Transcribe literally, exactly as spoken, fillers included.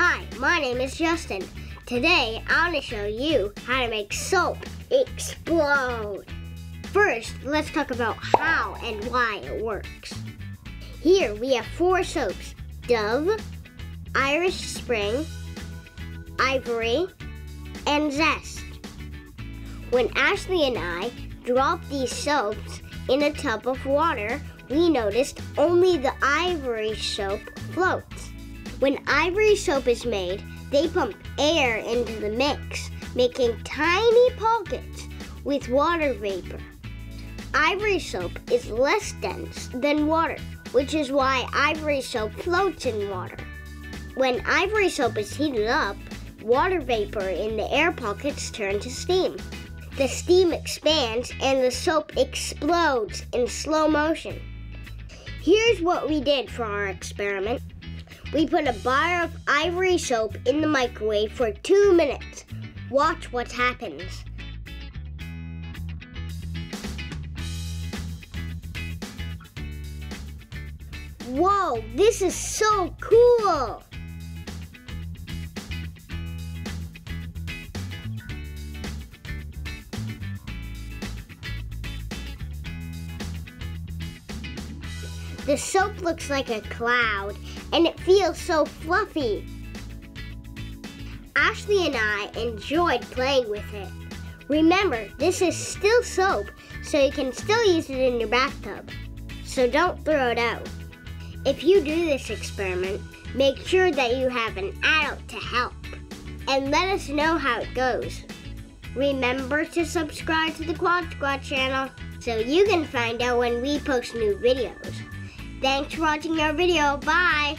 Hi, my name is Justin. Today, I want to show you how to make soap explode. First, let's talk about how and why it works. Here we have four soaps: Dove, Irish Spring, Ivory, and Zest. When Ashley and I dropped these soaps in a tub of water, we noticed only the Ivory soap floats. When Ivory soap is made, they pump air into the mix, making tiny pockets with water vapor. Ivory soap is less dense than water, which is why Ivory soap floats in water. When Ivory soap is heated up, water vapor in the air pockets turns to steam. The steam expands and the soap explodes in slow motion. Here's what we did for our experiment. We put a bar of Ivory soap in the microwave for two minutes. Watch what happens. Whoa, this is so cool! The soap looks like a cloud, and it feels so fluffy. Ashley and I enjoyed playing with it. Remember, this is still soap, so you can still use it in your bathtub. So don't throw it out. If you do this experiment, make sure that you have an adult to help, and let us know how it goes. Remember to subscribe to the Quad Squad channel so you can find out when we post new videos. Thanks for watching our video. Bye!